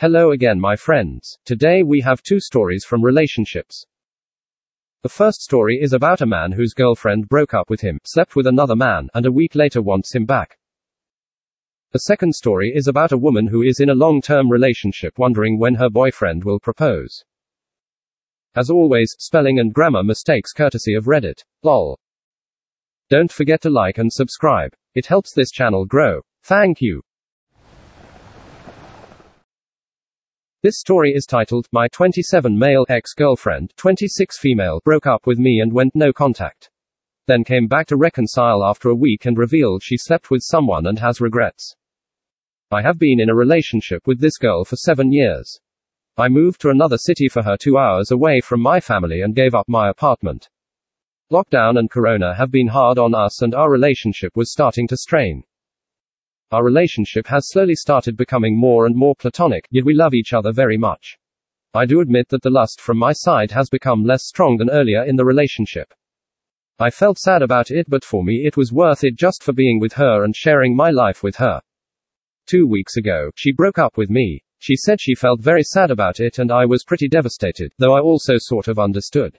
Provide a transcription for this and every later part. Hello again, my friends. Today we have two stories from relationships. The first story is about a man whose girlfriend broke up with him, slept with another man, and a week later wants him back. The second story is about a woman who is in a long-term relationship wondering when her boyfriend will propose. As always, spelling and grammar mistakes courtesy of Reddit. Lol. Don't forget to like and subscribe. It helps this channel grow. Thank you. This story is titled, My 27 Male Ex-Girlfriend, 26 Female Broke Up With Me and Went No Contact. Then came back to reconcile after a week and revealed she slept with someone and has regrets. I have been in a relationship with this girl for 7 years. I moved to another city for her 2 hours away from my family and gave up my apartment. Lockdown and Corona have been hard on us and our relationship was starting to strain. Our relationship has slowly started becoming more and more platonic, yet we love each other very much. I do admit that the lust from my side has become less strong than earlier in the relationship. I felt sad about it, but for me it was worth it just for being with her and sharing my life with her. 2 weeks ago, she broke up with me. She said she felt very sad about it and I was pretty devastated, though I also sort of understood.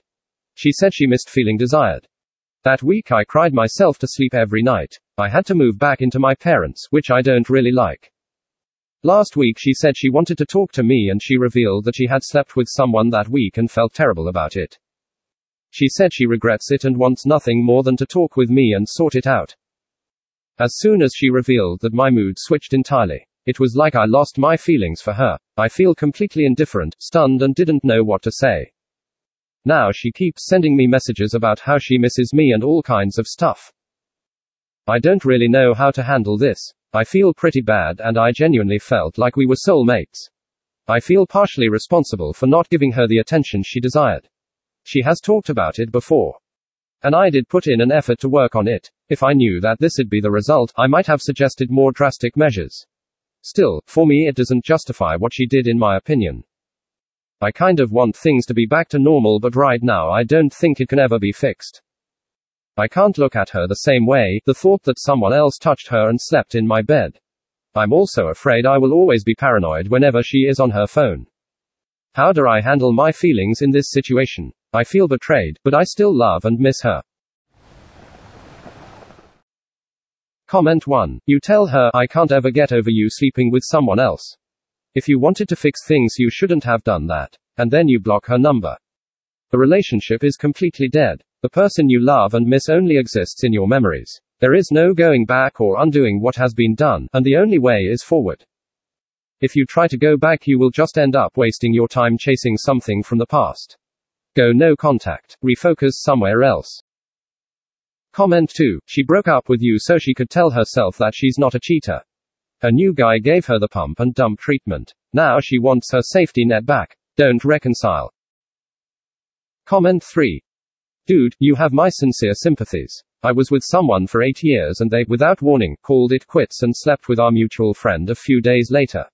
She said she missed feeling desired. That week I cried myself to sleep every night. I had to move back into my parents', which I don't really like. Last week she said she wanted to talk to me and she revealed that she had slept with someone that week and felt terrible about it. She said she regrets it and wants nothing more than to talk with me and sort it out. As soon as she revealed that, my mood switched entirely. It was like I lost my feelings for her. I feel completely indifferent, stunned and didn't know what to say. Now she keeps sending me messages about how she misses me and all kinds of stuff. I don't really know how to handle this. I feel pretty bad and I genuinely felt like we were soulmates. I feel partially responsible for not giving her the attention she desired. She has talked about it before. And I did put in an effort to work on it. If I knew that this'd be the result, I might have suggested more drastic measures. Still, for me it doesn't justify what she did in my opinion. I kind of want things to be back to normal, but right now I don't think it can ever be fixed. I can't look at her the same way. The thought that someone else touched her and slept in my bed. I'm also afraid I will always be paranoid whenever she is on her phone. How do I handle my feelings in this situation? I feel betrayed, but I still love and miss her. Comment 1. You tell her, I can't ever get over you sleeping with someone else. If you wanted to fix things, you shouldn't have done that. And then you block her number. The relationship is completely dead. The person you love and miss only exists in your memories. There is no going back or undoing what has been done, and the only way is forward. If you try to go back, you will just end up wasting your time chasing something from the past. Go no contact. Refocus somewhere else. Comment 2. She broke up with you so she could tell herself that she's not a cheater. Her new guy gave her the pump and dump treatment. Now she wants her safety net back. Don't reconcile. Comment 3. Dude, you have my sincere sympathies. I was with someone for 8 years and they, without warning, called it quits and slept with our mutual friend a few days later.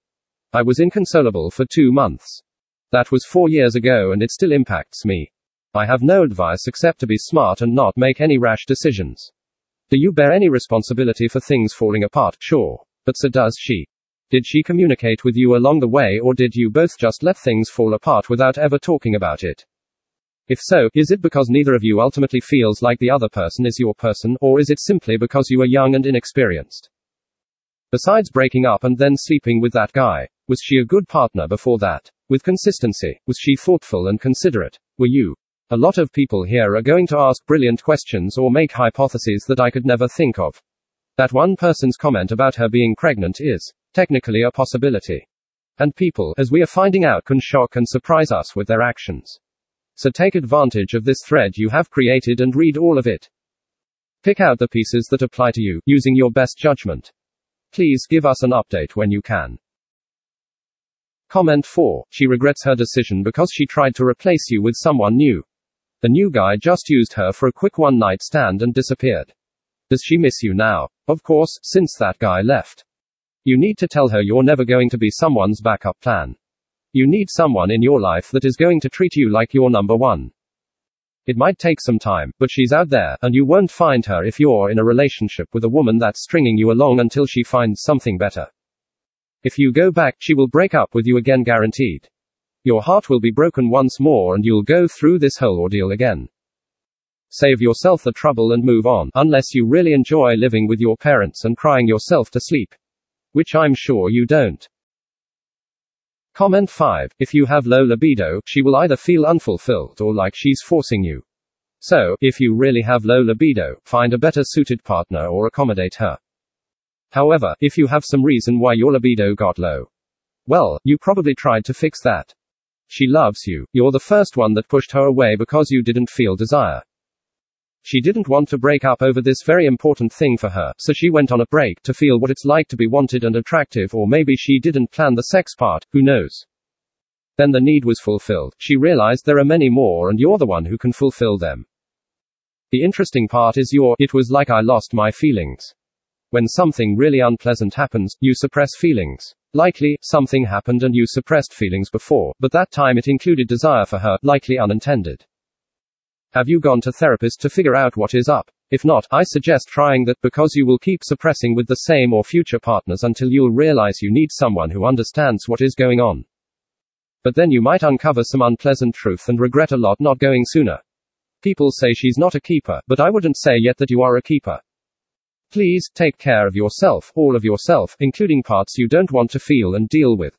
I was inconsolable for 2 months. That was 4 years ago and it still impacts me. I have no advice except to be smart and not make any rash decisions. Do you bear any responsibility for things falling apart? Sure. But so does she. Did she communicate with you along the way, or did you both just let things fall apart without ever talking about it? If so, is it because neither of you ultimately feels like the other person is your person, or is it simply because you are young and inexperienced? Besides breaking up and then sleeping with that guy, was she a good partner before that? With consistency, was she thoughtful and considerate? Were you? A lot of people here are going to ask brilliant questions or make hypotheses that I could never think of. That one person's comment about her being pregnant is technically a possibility. And people, as we are finding out, can shock and surprise us with their actions. So take advantage of this thread you have created and read all of it. Pick out the pieces that apply to you, using your best judgment. Please give us an update when you can. Comment 4. She regrets her decision because she tried to replace you with someone new. The new guy just used her for a quick one-night stand and disappeared. Does she miss you now? Of course, since that guy left. You need to tell her you're never going to be someone's backup plan. You need someone in your life that is going to treat you like your number one. It might take some time, but she's out there, and you won't find her if you're in a relationship with a woman that's stringing you along until she finds something better. If you go back, she will break up with you again, guaranteed. Your heart will be broken once more and you'll go through this whole ordeal again. Save yourself the trouble and move on, unless you really enjoy living with your parents and crying yourself to sleep. Which I'm sure you don't. Comment 5. If you have low libido, she will either feel unfulfilled or like she's forcing you. So, if you really have low libido, find a better suited partner or accommodate her. However, if you have some reason why your libido got low, well, you probably tried to fix that. She loves you, you're the first one that pushed her away because you didn't feel desire. She didn't want to break up over this very important thing for her, so she went on a break to feel what it's like to be wanted and attractive, or maybe she didn't plan the sex part, who knows. Then the need was fulfilled, she realized there are many more and you're the one who can fulfill them. The interesting part is it was like I lost my feelings. When something really unpleasant happens, you suppress feelings. Likely, something happened and you suppressed feelings before, but that time it included desire for her, likely unintended. Have you gone to therapist to figure out what is up? If not, I suggest trying that, because you will keep suppressing with the same or future partners until you'll realize you need someone who understands what is going on. But then you might uncover some unpleasant truth and regret a lot not going sooner. People say she's not a keeper, but I wouldn't say yet that you are a keeper. Please, take care of yourself, all of yourself, including parts you don't want to feel and deal with.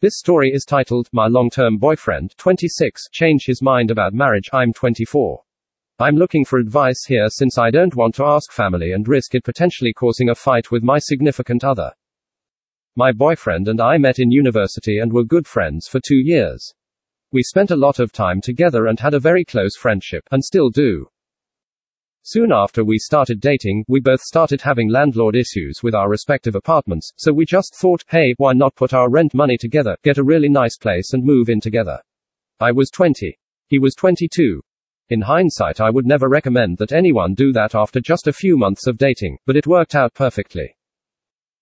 This story is titled, My Long-Term Boyfriend, 26, Changed His Mind About Marriage. I'm 24. I'm looking for advice here since I don't want to ask family and risk it potentially causing a fight with my significant other. My boyfriend and I met in university and were good friends for 2 years. We spent a lot of time together and had a very close friendship, and still do. Soon after we started dating, we both started having landlord issues with our respective apartments, so we just thought, hey, why not put our rent money together, get a really nice place and move in together. I was 20. He was 22. In hindsight, I would never recommend that anyone do that after just a few months of dating, but it worked out perfectly.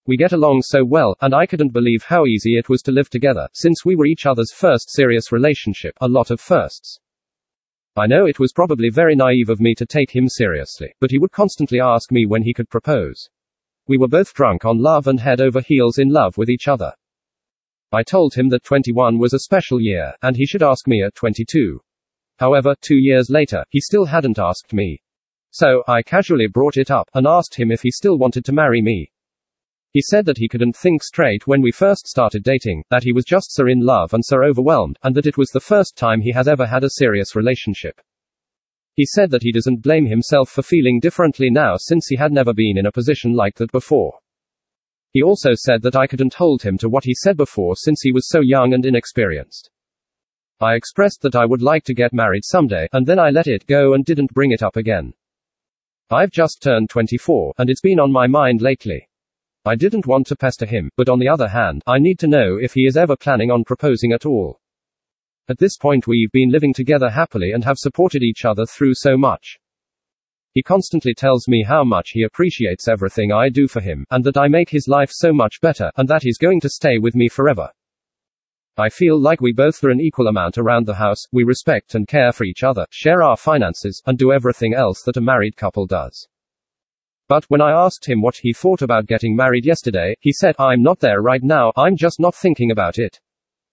We get along so well, and I couldn't believe how easy it was to live together, since we were each other's first serious relationship, a lot of firsts. I know it was probably very naive of me to take him seriously, but he would constantly ask me when he could propose. We were both drunk on love and head over heels in love with each other. I told him that 21 was a special year, and he should ask me at 22. However, 2 years later, he still hadn't asked me. So, I casually brought it up, and asked him if he still wanted to marry me. He said that he couldn't think straight when we first started dating, that he was just so in love and so overwhelmed, and that it was the first time he has ever had a serious relationship. He said that he doesn't blame himself for feeling differently now since he had never been in a position like that before. He also said that I couldn't hold him to what he said before since he was so young and inexperienced. I expressed that I would like to get married someday, and then I let it go and didn't bring it up again. I've just turned 24, and it's been on my mind lately. I didn't want to pester him, but on the other hand, I need to know if he is ever planning on proposing at all. At this point we've been living together happily and have supported each other through so much. He constantly tells me how much he appreciates everything I do for him, and that I make his life so much better, and that he's going to stay with me forever. I feel like we both are an equal amount around the house, we respect and care for each other, share our finances, and do everything else that a married couple does. But, when I asked him what he thought about getting married yesterday, he said, I'm not there right now, I'm just not thinking about it.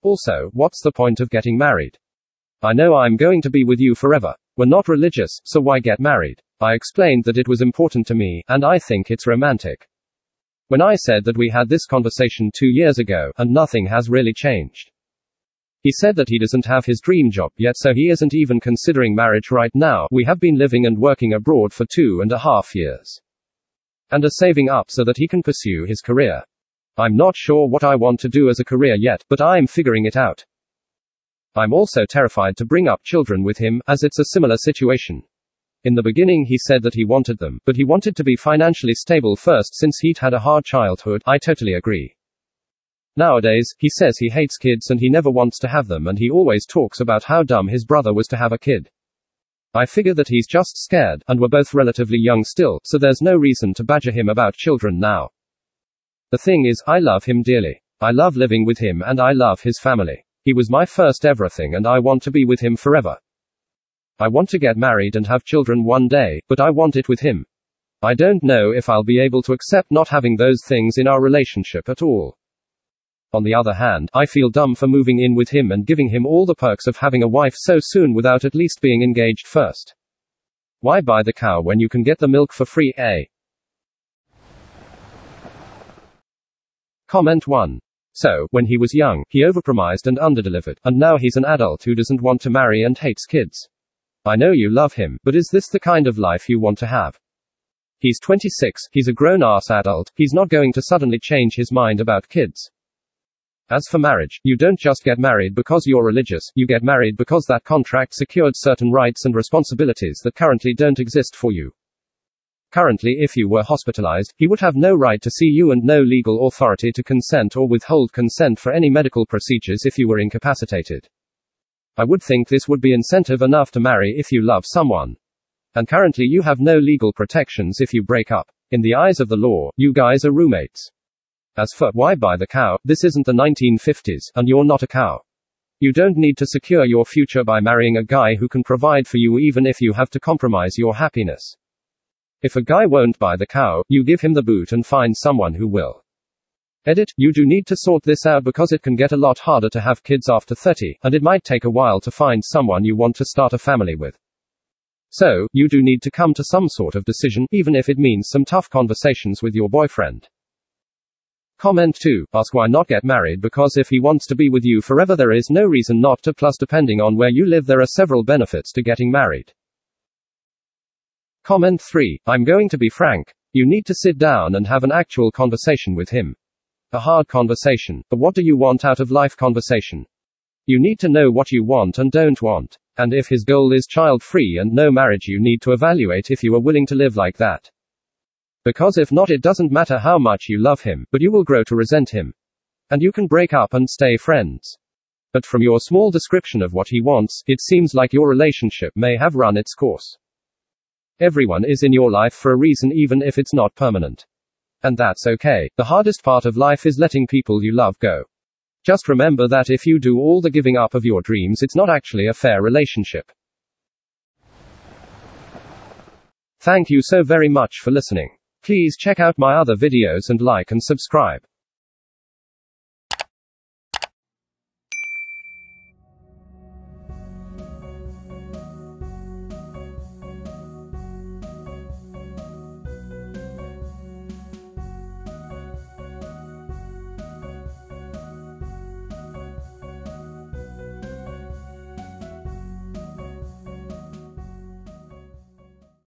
Also, what's the point of getting married? I know I'm going to be with you forever. We're not religious, so why get married? I explained that it was important to me, and I think it's romantic. When I said that we had this conversation 2 years ago, and nothing has really changed. He said that he doesn't have his dream job yet, so he isn't even considering marriage right now. We have been living and working abroad for 2.5 years. And are saving up so that he can pursue his career. I'm not sure what I want to do as a career yet, but I'm figuring it out. I'm also terrified to bring up children with him, as it's a similar situation. In the beginning he said that he wanted them, but he wanted to be financially stable first since he'd had a hard childhood. I totally agree. Nowadays, he says he hates kids and he never wants to have them, and he always talks about how dumb his brother was to have a kid. I figure that he's just scared, and we're both relatively young still, so there's no reason to badger him about children now. The thing is, I love him dearly. I love living with him and I love his family. He was my first everything and I want to be with him forever. I want to get married and have children one day, but I want it with him. I don't know if I'll be able to accept not having those things in our relationship at all. On the other hand, I feel dumb for moving in with him and giving him all the perks of having a wife so soon without at least being engaged first. Why buy the cow when you can get the milk for free, eh? Comment 1. So, when he was young, he overpromised and underdelivered, and now he's an adult who doesn't want to marry and hates kids. I know you love him, but is this the kind of life you want to have? He's 26, he's a grown-ass adult, he's not going to suddenly change his mind about kids. As for marriage, you don't just get married because you're religious, you get married because that contract secured certain rights and responsibilities that currently don't exist for you. Currently, if you were hospitalized, he would have no right to see you and no legal authority to consent or withhold consent for any medical procedures if you were incapacitated. I would think this would be incentive enough to marry if you love someone. And currently you have no legal protections if you break up. In the eyes of the law, you guys are roommates. As for, why buy the cow, this isn't the 1950s, and you're not a cow. You don't need to secure your future by marrying a guy who can provide for you even if you have to compromise your happiness. If a guy won't buy the cow, you give him the boot and find someone who will. Edit, you do need to sort this out because it can get a lot harder to have kids after 30, and it might take a while to find someone you want to start a family with. So, you do need to come to some sort of decision, even if it means some tough conversations with your boyfriend. Comment 2. Ask why not get married, because if he wants to be with you forever there is no reason not to, plus depending on where you live there are several benefits to getting married. Comment 3. I'm going to be frank. You need to sit down and have an actual conversation with him. A hard conversation, a what do you want out of life conversation. You need to know what you want and don't want. And if his goal is child-free and no marriage, you need to evaluate if you are willing to live like that. Because if not, it doesn't matter how much you love him, but you will grow to resent him. And you can break up and stay friends. But from your small description of what he wants, it seems like your relationship may have run its course. Everyone is in your life for a reason, even if it's not permanent. And that's okay. The hardest part of life is letting people you love go. Just remember that if you do all the giving up of your dreams, it's not actually a fair relationship. Thank you so very much for listening. Please check out my other videos and like and subscribe.